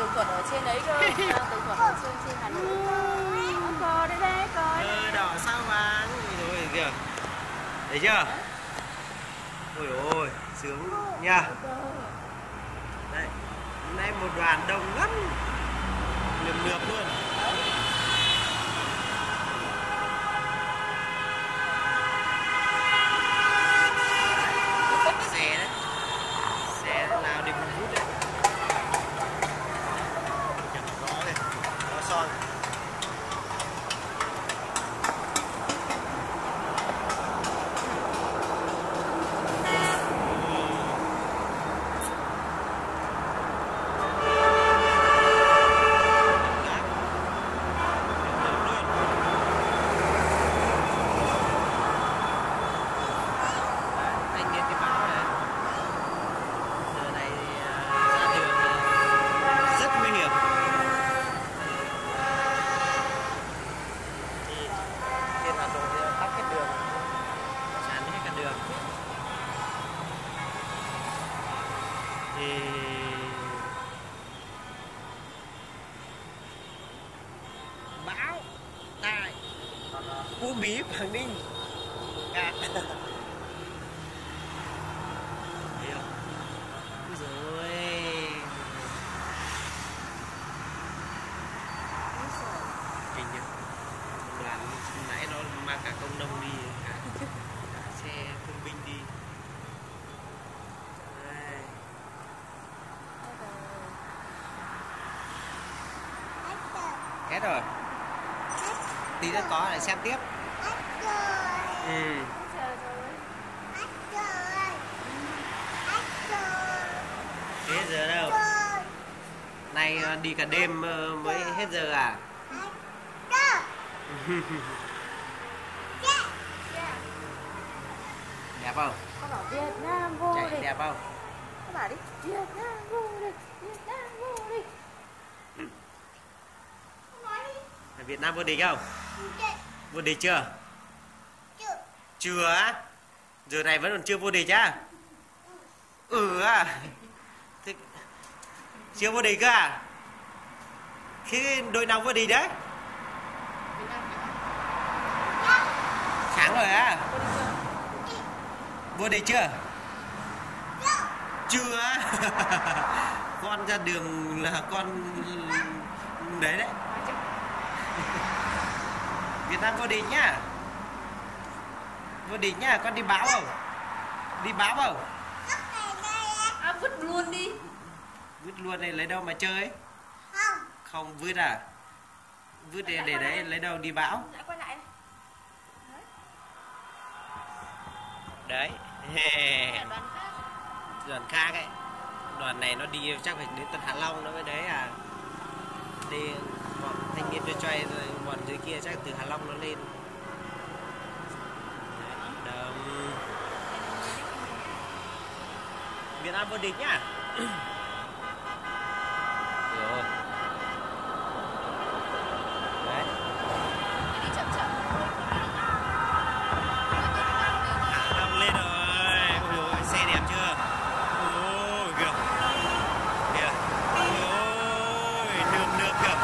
tường thuật ở trên đấy cơ. Tường thuật ở trên Hà Nội. Coi đấy đấy, coi. Đỏ sao vàng. Rồi kìa. Thấy chưa? Ôi ôi, sướng nha. Đây, hôm nay một đoàn đông lắm. Lượm lượp luôn. Bão Tài Cú Bí Quảng Ninh à. Hết rồi. Tí nữa có lại xem tiếp. Hết giờ đâu? Nay đi cả đêm mới hết giờ à? Đẹp không? Con bảo Việt Nam vô địch. Đẹp không? Con bảo đi Việt Nam vô địch, Việt Nam vô địch. Việt Nam vô địch không? Vô địch chưa? Chưa á? Giờ này vẫn còn chưa vô địch á? Thế... chưa vô địch cơ à? Thế đội nào vô địch đấy? Thắng rồi á? Vô địch chưa? Chưa á? Con ra đường là con... đấy đấy. Việt Nam vô địch nhá. Vô địch nhá, con đi báo không? Đi báo không? À, vứt luôn đi. Vứt luôn này lấy đâu mà chơi? Không. Không vứt à? Vứt để đấy lấy đâu đi báo? Lại quay lại. Đấy. Đoàn khác ấy. Đoàn này nó đi chắc phải đến Tân Hạ Long nó mới đấy à. Đi bọn thanh niên cho rồi bọn dưới kia chắc từ Hạ Long nó lên. Đấy, Việt Nam vô địch nhá. Rồi. Đấy. Đi chậm chậm. Hạ Long lên rồi. Ôi dồi ôi, xe đẹp chưa? Ôi kìa. Kìa. Ôi đường nước kìa.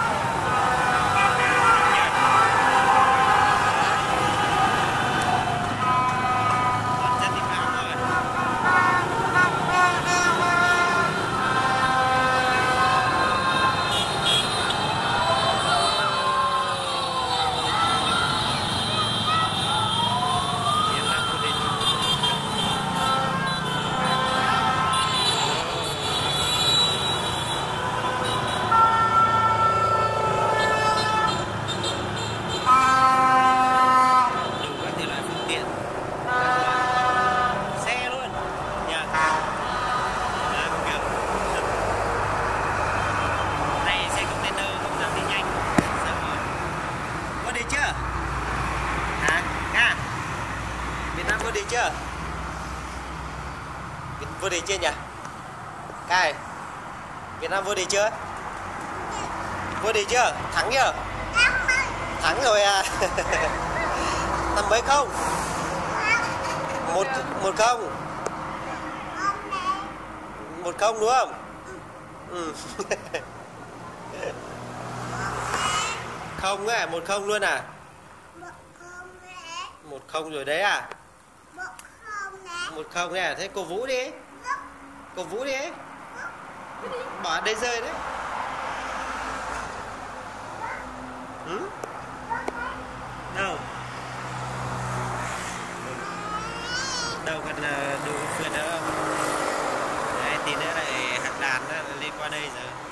Vô địch chưa nhỉ? Cái Việt Nam vô địch chưa? Vô địch chưa? Thắng chưa? Thắng rồi à? Tầm mấy không? 1-0. 1-0 đúng không? Không á, 1-0 luôn à? 1-0 rồi đấy à? 1-0 à? Thế cô Vũ đi. Cô Vũ đi. Bỏ đây rơi đấy. Ừ? Đâu? Đâu còn đủ phượt nữa không? Đấy, tí nữa lại hạt đàn lên qua đây rồi.